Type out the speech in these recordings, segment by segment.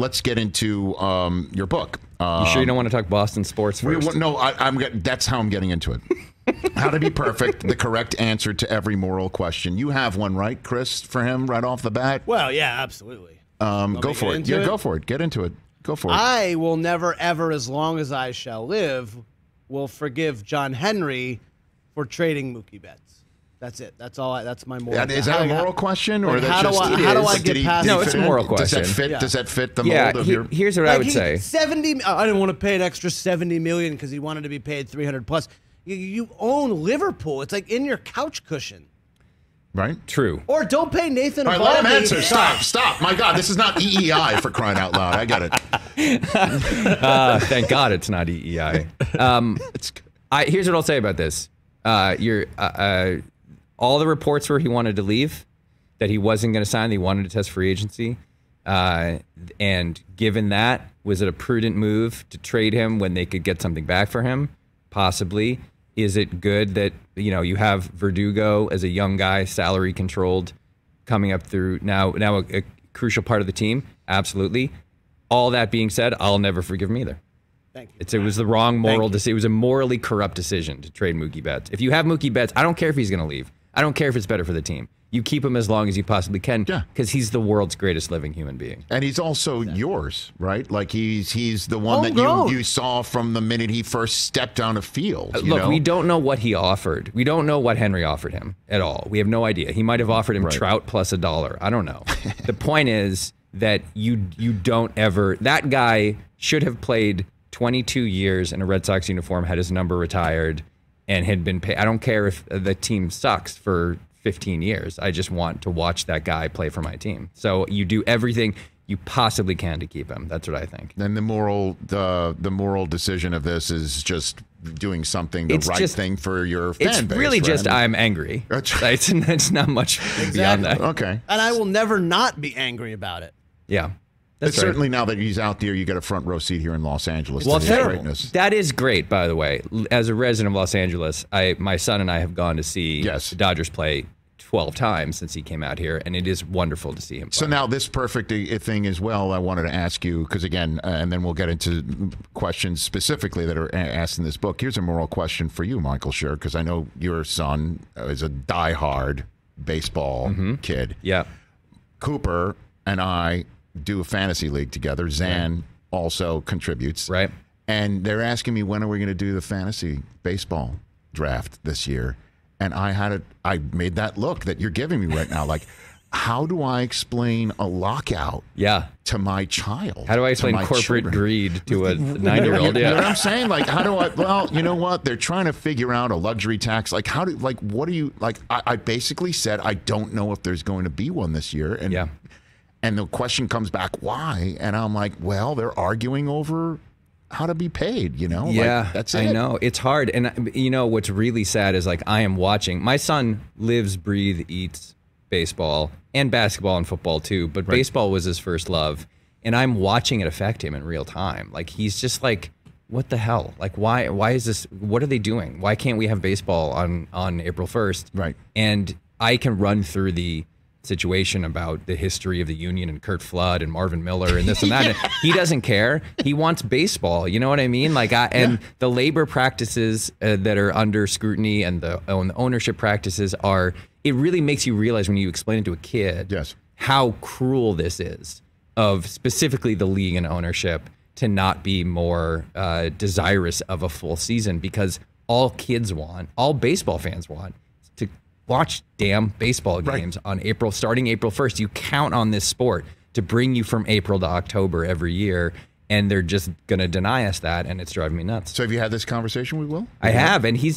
let's get into your book. You sure you don't want to talk Boston sports first? No, that's how I'm getting into it. How to Be Perfect, the correct answer to every moral question. You have one, right, Chris, for him right off the bat? Well, yeah, absolutely. Go for it. Yeah, go for it. Get into it. Go for it. I will never, ever, as long as I shall live, will forgive John Henry for trading Mookie Betts. That's it. That's all. That's my moral. Is that a moral question, or that's just how do I get past? No, it's a moral question. Does that fit? Does that fit the mold of your? Here's what I would say. I didn't want to pay an extra $70 million because he wanted to be paid $300 plus. You own Liverpool. It's like in your couch cushion. Right? True. Or don't pay Nathan a lot of answers. Stop, stop. My God, this is not EEI for crying out loud. I got it. Thank God it's not EEI. Here's what I'll say about this. All the reports were he wanted to leave, that he wasn't going to sign, that he wanted to test free agency. And given that, was it a prudent move to trade him when they could get something back for him? Possibly. Is it good that, you know, you have Verdugo as a young guy, salary controlled, coming up through now a crucial part of the team? Absolutely. All that being said, I'll never forgive him either. Thank you. It was the wrong moral decision. It was a morally corrupt decision to trade Mookie Betts. If you have Mookie Betts, I don't care if he's going to leave. I don't care if it's better for the team. You keep him as long as you possibly can, because he's the world's greatest living human being. And he's also yours, right? Like he's the one that you saw from the minute he first stepped on a field. Look, we don't know what he offered. We don't know what Henry offered him at all. We have no idea. He might have offered him Trout plus $1. I don't know. The point is that you don't ever. That guy should have played 22 years in a Red Sox uniform, had his number retired, and had been paid. I don't care if the team sucks for 15 years. I just want to watch that guy play for my team. So you do everything you possibly can to keep him. That's what I think. And the moral decision of this is just doing something the right thing for your fan base. It's really just I'm angry. It's not much beyond that. Okay. And I will never not be angry about it. Yeah. That's certainly now that he's out there, you get a front row seat here in Los Angeles. Well, that is great, by the way. As a resident of Los Angeles, my son and I have gone to see the Dodgers play 12 times since he came out here, and it is wonderful to see him play. So now this perfect thing as well, I wanted to ask you, because again, and then we'll get into questions specifically that are asked in this book. Here's a moral question for you, Michael Schur, because I know your son is a diehard baseball kid. Yeah. Cooper and I do a fantasy league together. Zan also contributes. Right. And they're asking me, when are we going to do the fantasy baseball draft this year? And I made that look that you're giving me right now. Like, how do I explain a lockout to my child? How do I explain corporate greed to a 9-year-old? You know what I'm saying? Like, how do I, well, you know what? They're trying to figure out a luxury tax. Like, how do, like, what do you, like, I basically said, I don't know if there's going to be one this year. And and the question comes back, why? And I'm like, well, they're arguing over how to be paid, you know? Yeah, like, that's it. I know. It's hard. And, you know, what's really sad is, like, I am watching. My son lives, breathes, eats baseball and basketball and football, too. But baseball was his first love. And I'm watching it affect him in real time. Like, he's just like, what the hell? Like, why is this? What are they doing? Why can't we have baseball on April 1st? Right. And I can run through the situation about the history of the union and Kurt Flood and Marvin Miller and this and that. And he doesn't care. He wants baseball. You know what I mean? Like, the labor practices that are under scrutiny and the ownership practices are. It really makes you realize when you explain it to a kid how cruel this is of specifically the league and ownership to not be more desirous of a full season, because all kids want, all baseball fans want, to watch damn baseball games on April, starting April 1st. You count on this sport to bring you from April to October every year, and they're just going to deny us that, and it's driving me nuts. So have you had this conversation with Will? I have, and he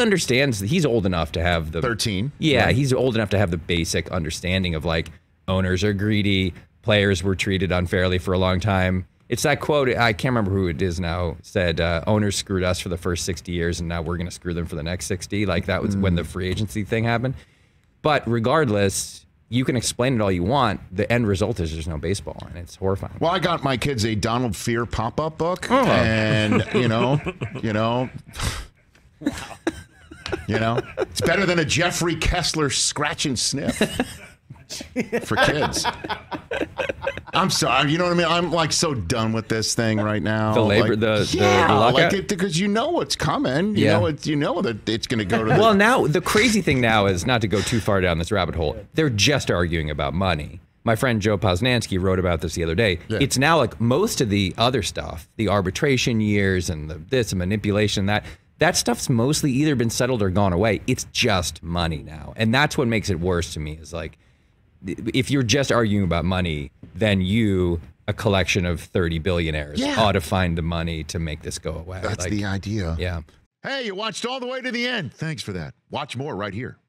understands that he's old enough to have the... 13. Yeah, he's old enough to have the basic understanding of, like, owners are greedy, players were treated unfairly for a long time. It's that quote, I can't remember who it is now, said, owners screwed us for the first 60 years, and now we're going to screw them for the next 60. Like, that was when the free agency thing happened. But regardless, you can explain it all you want. The end result is there's no baseball, and it's horrifying. Well, I got my kids a Donald Fear pop-up book, and, you know, it's better than a Jeffrey Kessler scratch and sniff for kids. I'm sorry. You know what I mean? I'm like so done with this thing right now. The labor, like, the lockout? Like, because you know what's coming. You know it. You know that it's going to go to. The well, now the crazy thing now is not to go too far down this rabbit hole. They're just arguing about money. My friend Joe Posnanski wrote about this the other day. Yeah. It's now like most of the other stuff, the arbitration years and the this and manipulation, that stuff's mostly either been settled or gone away. It's just money now. And that's what makes it worse to me is like, if you're just arguing about money, then you, a collection of 30 billionaires, ought to find the money to make this go away. That's like, the idea. Yeah. Hey, you watched all the way to the end. Thanks for that. Watch more right here.